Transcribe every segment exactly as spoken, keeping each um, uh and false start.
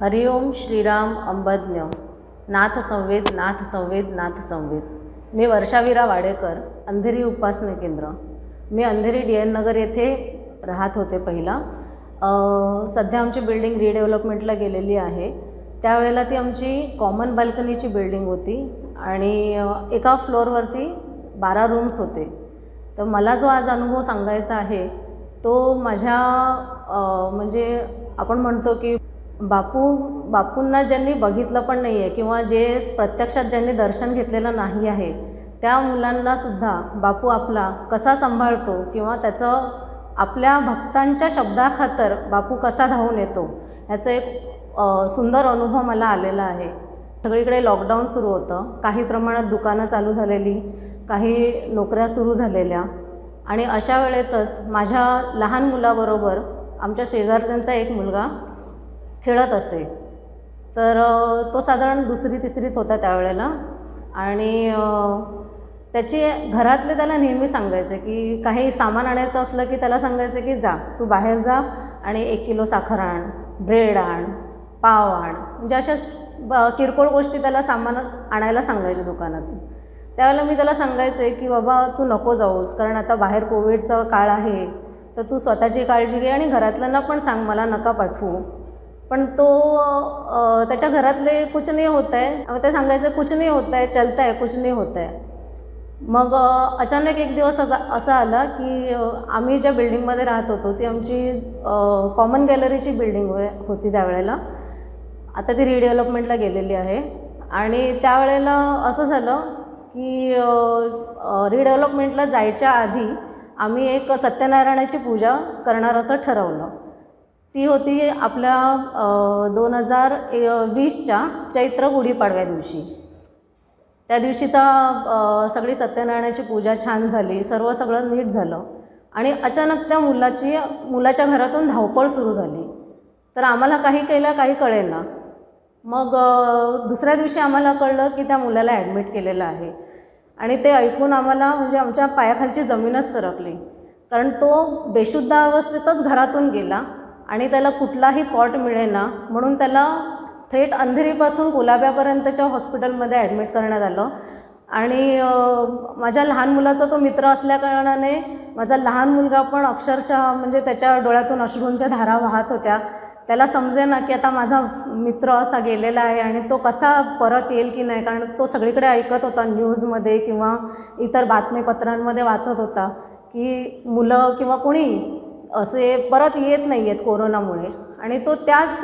हरिओम श्रीराम अंबज्ञ नाथ संवेद नाथ संवेद नाथ संवेद। मी वर्षावीरा वाडेकर, अंधेरी उपासना केंद्र। मी अंधेरी डी एन नगर येथे राहत होते पहिला। सध्या आमची बिल्डिंग रिडेव्हलपमेंटला गेलेली आहे। त्यावेळेला ती आमची कॉमन बाल्कनीची बिल्डिंग होती आणि एका फ्लोअरवरती बारा रूम्स होते। तर मला जो आज अनुभव सांगायचा आहे तो माझ्या म्हणजे आपण म्हणतो की बापू बापूंना ज्यांनी बघितलं पण नाही आहे किंवा जे प्रत्यक्षात ज्यांनी दर्शन घेतलेलं नाही आहे त्या मुलांनासुद्धा बापू आपला कसा सांभाळतो किंवा त्याचं आपल्या भक्तांच्या शब्दाखातर बापू कसा धावून येतो ह्याचा एक सुंदर अनुभव मला आलेला आहे। सगळीकडे लॉकडाऊन सुरू होतं, काही प्रमाणात दुकानं चालू झालेली, काही नोकऱ्या सुरू झालेल्या आणि अशा वेळेतच माझ्या लहान मुलाबरोबर आमच्या शेजारच्यांचा एक मुलगा खेळत असे। तर तो साधारण दुसरी तिसरीत होता त्यावेळेला आणि त्याचे घरातले त्याला नेहमी सांगायचे की काही सामान आणायचं असलं की त्याला सांगायचं की जा तू बाहेर जा आणि एक किलो साखर आण, ब्रेड आण, पाव आण, म्हणजे अशा किरकोळ गोष्टी त्याला सामान आणायला सांगायचे दुकानातून। त्यावेळेला मी त्याला सांगायचे की बाबा तू नको जाऊस, कारण आता बाहेर कोविडचा काळ आहे, तर तू स्वतःची काळजी घे आणि घरातल्यांना पण सांग मला नका पाठवू। पण तो त्याच्या घरातले कुछ नाही होत आहे, ते सांगायचं कुछ नाही होत आहे, चलता है कुछ नाही होत आहे। मग अचानक एक दिवस असा आला की आम्ही ज्या बिल्डिंगमध्ये राहत होतो ती आमची कॉमन गॅलरीची बिल्डिंग होती त्यावेळेला, आता ती रिडेव्हलपमेंटला गेलेली आहे। आणि त्यावेळेला असं झालं की रिडेव्हलपमेंटला जायच्या आधी आम्ही एक सत्यनारायणाची पूजा करणार असं ठरवलं। ती होती आपल्या दोन हजार वीसच्या चैत्र गुढीपाडव्या दिवशी। त्या दिवशीचा सगळी सत्यनारायणाची पूजा छान झाली, सर्व सगळं नीट झालं आणि अचानक त्या मुलाची मुलाच्या घरातून धावपळ सुरू झाली। तर आम्हाला काही केलं काही कळेना। मग दुसऱ्या दिवशी आम्हाला कळलं की त्या मुलाला ॲडमिट केलेलं आहे आणि ते ऐकून आम्हाला म्हणजे आमच्या पायाखालची जमीनच सरकली, कारण तो बेशुद्ध अवस्थेतच घरातून गेला आणि त्याला कुठलाही कॉट मिळेना म्हणून त्याला थेट अंधेरीपासून कुलाब्यापर्यंतच्या हॉस्पिटलमध्ये ॲडमिट करण्यात आलं। आणि माझ्या लहान मुलाचा तो मित्र असल्याकारणाने माझा लहान मुलगा पण अक्षरशः म्हणजे त्याच्या डोळ्यातून अश्रूंच्या धारा वाहत होत्या। त्याला समजेना की आता माझा मित्र असा गेलेला आहे आणि तो कसा परत येईल की नाही, कारण तो सगळीकडे ऐकत होता, न्यूजमध्ये किंवा इतर बातमीपत्रांमध्ये वाचत होता की मुलं किंवा कोणी असे परत येत नाही आहेत कोरोनामुळे। आणि तो त्याच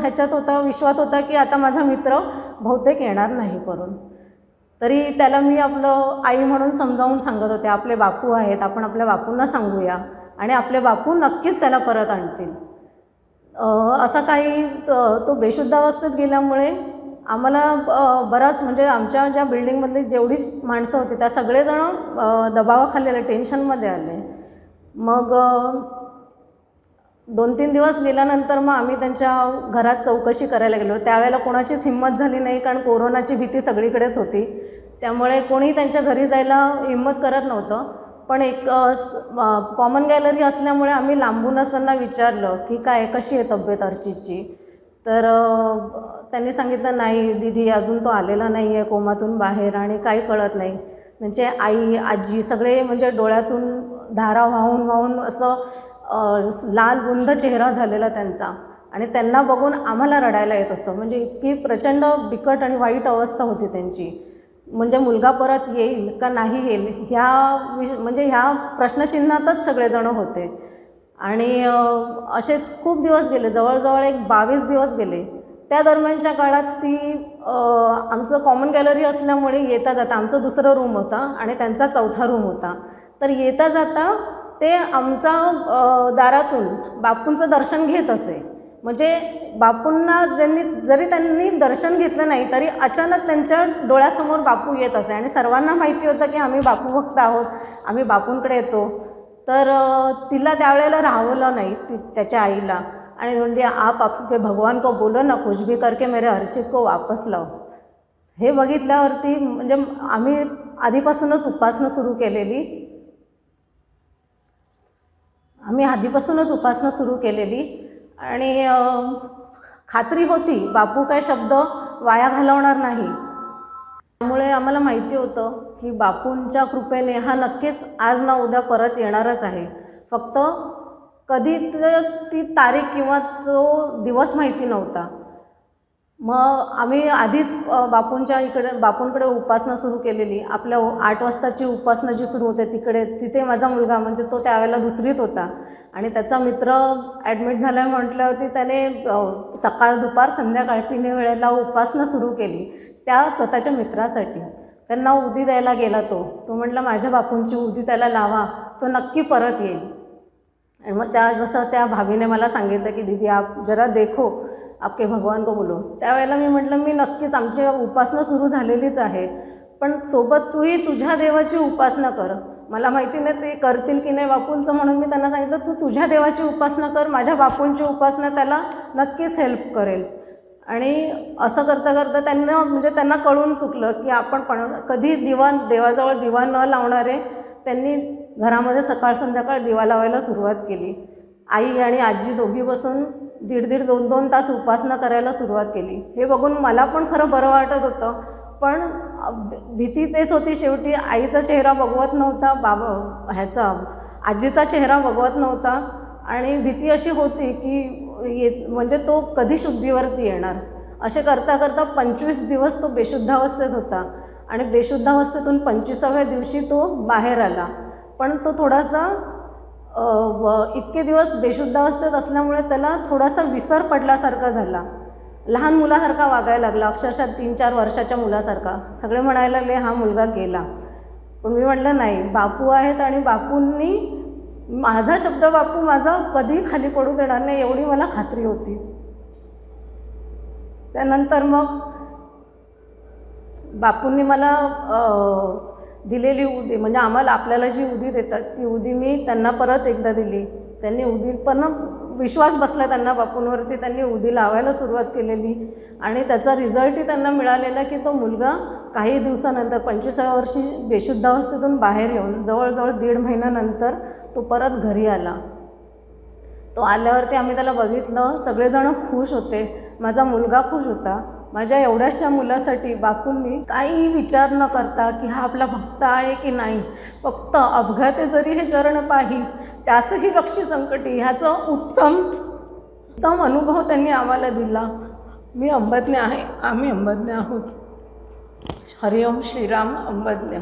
ह्याच्यात होता, विश्वात होता की आता माझा मित्र बहुतेक येणार नाही करून। तरी त्याला मी आपलं आई म्हणून समजावून सांगत होते, आपले बापू आहेत, आपण आपल्या बापूंना सांगूया आणि आपले बापू नक्कीच त्याला परत आणतील। असा काही तो बेशुद्धावस्थेत गेल्यामुळे आम्हाला बराच म्हणजे आमच्या ज्या बिल्डिंगमधली जेवढी माणसं होती त्या सगळेजण दबावाखाली आले, टेन्शनमध्ये आले। मग दोन तीन दिवस गेल्यानंतर मग आम्ही त्यांच्या घरात चौकशी करायला गेलो। त्यावेळेला कोणाचीच हिंमत झाली नाही, कारण कोरोनाची भीती सगळीकडेच होती, त्यामुळे कोणी त्यांच्या घरी जायला हिंमत करत नव्हतं। पण एक कॉमन गॅलरी असल्यामुळे आम्ही लांबूनच त्यांना विचारलं की काय कशी आहे तब्येत अर्चितची, तर त्यांनी सांगितलं नाही दीदी अजून तो आलेला नाही आहे कोमातून बाहेर आणि काही कळत नाही। म्हणजे आई आजी सगळे म्हणजे डोळ्यातून धारा वाहून वाहून असं लाल बुंद चेहरा झालेला त्यांचा आणि त्यांना बघून आम्हाला रडायला येत होतं, म्हणजे इतकी प्रचंड बिकट आणि वाईट अवस्था होती त्यांची। म्हणजे मुलगा परत येईल का नाही येईल ह्या विश म्हणजे ह्या प्रश्नचिन्हातच सगळेजण होते। आणि असेच खूप दिवस गेले, जवळजवळ एक बावीस दिवस गेले। त्या दरम्यानच्या काळात ती आमचं कॉमन गॅलरी असल्यामुळे येता जाता आमचं दुसरं रूम होता आणि त्यांचा चौथा रूम होता, तर येता जाता ते आमचा दारातून बापूंचं दर्शन घेत असे। म्हणजे बापूंना ज्यांनी जरी त्यांनी दर्शन घेतलं नाही तरी अचानक त्यांच्या डोळ्यासमोर बापू येत असे आणि सर्वांना माहिती होतं की आम्ही बापू भक्त आहोत, आम्ही बापूंकडे येतो। तर तिला त्यावेळेला राहवलं नाही ती त्याच्या आईला आणि म्हणजे आप आपके भगवान को बोलो ना कुछ भी करके मेरे अर्चित को वापस लाव। हे बघितल्यावरती म्हणजे आम्ही आधीपासूनच उपासना सुरू केलेली आम्ही आधीपासूनच उपासना सुरू केलेली आणि खात्री होती बापू काय शब्द वाया घालवणार नाही। त्यामुळे आम्हाला माहिती होतं की बापूंच्या कृपेने हा नक्कीच आज ना उद्या परत येणारच आहे। फक्त कधी ती तारीख किंवा तो दिवस माहिती नव्हता। मग आम्ही आधीच बापूंच्या इकडे बापूंकडे उपासना सुरू केलेली। आपल्या आठ वाजताची उपासना जी सुरू होते तिकडे तिथे माझा मुलगा म्हणजे तो त्यावेळेला दुसरीत होता आणि त्याचा मित्र ॲडमिट झाला म्हटल्यावरती त्याने सकाळ दुपार संध्याकाळ तिन्ही वेळेला उपासना सुरू केली त्या स्वतःच्या मित्रासाठी। त्यांना उदी द्यायला गेला तो तो म्हटला माझ्या बापूंची उदी त्याला लावा तो नक्की परत येईल। मग त्या जसं त्या भाभीने मला सांगितलं की दीदी आप जरा देखो आपके भगवान को बोलो। त्यावेळेला मी म्हटलं मी नक्कीच आमची उपासना सुरू झालेलीच आहे पण सोबत तूही तुझ्या देवाची उपासना कर। मला माहिती नाही ते करतील की नाही बापूंचं, म्हणून मी त्यांना सांगितलं तू तुझ्या देवाची उपासना कर, माझ्या बापूंची उपासना त्याला नक्कीच हेल्प करेल। आणि असं करता करता त्यांना म्हणजे त्यांना कळून चुकलं की आपण पण कधी दिवा देवाजवळ दिवा न लावणारे त्यांनी घरामध्ये सकाळ संध्याकाळ दिवा लावायला सुरुवात केली। आई आणि आजी दोघी बसून दीड दीड दोन दोन तास उपासना करायला सुरुवात केली। हे बघून मला पण खरं बरं वाटत होतं पण भीती तेच होती शेवटी। आईचा चेहरा बघवत नव्हता बाबा ह्याचा आजीचा चेहरा बघवत नव्हता आणि भीती अशी होती की येत म्हणजे तो कधी शुद्धीवरती येणार। असे करता करता पंचवीस दिवस तो बेशुद्धावस्थेत होता आणि बेशुद्धावस्थेतून पंचवीसाव्या दिवशी तो बाहेर आला। पण तो थोडासा इतके दिवस बेशुद्धावस्थेत असल्यामुळे त्याला थोडासा विसर पडल्यासारखा झाला, लहान मुलासारखा वागायला लागला, अक्षरशः तीन चार वर्षाच्या मुलासारखा। सगळे म्हणायला लागले हा मुलगा गेला, पण मी म्हटलं नाही बापू आहेत आणि बापूंनी माझा शब्द बापू माझा कधी खाली पडू देणार नाही एवढी मला खात्री होती। त्यानंतर मग बापूंनी मला दिलेली उदी म्हणजे आम्हाला आपल्याला जी उदी देतात ती उदी मी त्यांना परत एकदा दिली। त्यांनी उदी पण विश्वास बसला त्यांना बापूंवरती, त्यांनी उदी लावायला सुरुवात केलेली आणि त्याचा रिझल्टही त्यांना मिळालेला की तो मुलगा काही दिवसानंतर पंचवीसाव्या वर्षी बेशुद्धावस्थेतून बाहेर येऊन जवळजवळ दीड महिन्यानंतर तो परत घरी आला। तो आल्यावरती आम्ही त्याला बघितलं, सगळेजण खुश होते, माझा मुलगा खुश होता। माझ्या एवढ्याशा मुलासाठी बापूंनी काही विचार न करता की हा आपला भक्त आहे की नाही, फक्त अपघाते जरी हे चरण पाही त्यासही रक्षी संकटी ह्याचा उत्तम उत्तम अनुभव त्यांनी आम्हाला दिला। मी अंबज्ञ आहे, आम्ही अंबज्ञ आहोत। हरिओम श्रीराम अंबज्ञ।